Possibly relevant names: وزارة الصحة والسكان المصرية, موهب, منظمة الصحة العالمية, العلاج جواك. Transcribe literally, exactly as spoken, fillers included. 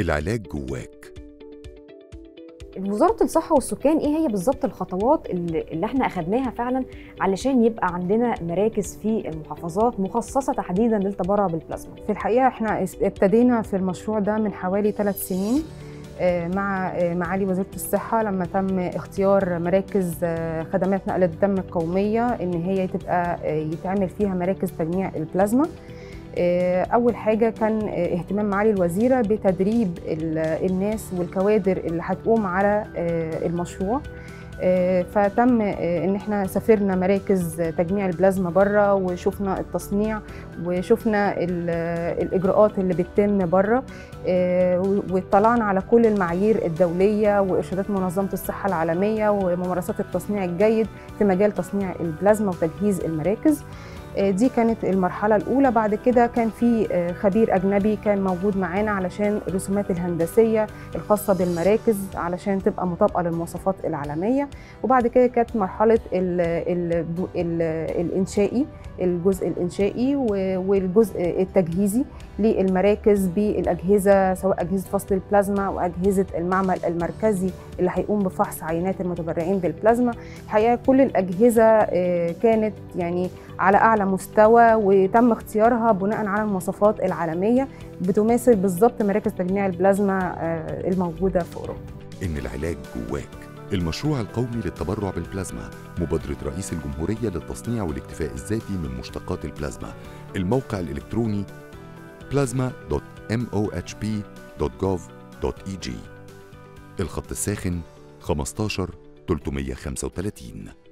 العلاج جواك. وزارة الصحة والسكان ايه هي بالظبط الخطوات اللي احنا اخدناها فعلا علشان يبقى عندنا مراكز في المحافظات مخصصة تحديدا للتبرع بالبلازما؟ في الحقيقة احنا ابتدينا في المشروع ده من حوالي ثلاث سنين مع معالي وزيرة الصحة، لما تم اختيار مراكز خدمات نقل الدم القومية ان هي تبقى يتعمل فيها مراكز تجميع البلازما. أول حاجة كان اهتمام معالي الوزيرة بتدريب الناس والكوادر اللي هتقوم على المشروع، فتم إن احنا سافرنا مراكز تجميع البلازما بره وشفنا التصنيع وشفنا الإجراءات اللي بتتم بره، واطلعنا على كل المعايير الدولية وإرشادات منظمة الصحة العالمية وممارسات التصنيع الجيد في مجال تصنيع البلازما وتجهيز المراكز. دي كانت المرحلة الأولى. بعد كده كان في خبير أجنبي كان موجود معانا علشان الرسومات الهندسية الخاصة بالمراكز علشان تبقى مطابقة للمواصفات العالمية. وبعد كده كانت مرحلة ال ال ال الإنشائي، الجزء الإنشائي والجزء التجهيزي للمراكز بالأجهزة، سواء أجهزة فصل البلازما أو أجهزة المعمل المركزي اللي هيقوم بفحص عينات المتبرعين بالبلازما. الحقيقة كل الأجهزة كانت يعني على أعلى مستوى وتم اختيارها بناء على المواصفات العالمية، بتماثل بالظبط مراكز تجميع البلازما الموجودة في أوروبا. إن العلاج جواك، المشروع القومي للتبرع بالبلازما، مبادرة رئيس الجمهورية للتصنيع والاكتفاء الذاتي من مشتقات البلازما. الموقع الإلكتروني بلازما دوت موهب دوت جوف دوت اي جي. الخط الساخن خمستاشر ثلاثمية خمسة وثلاثين.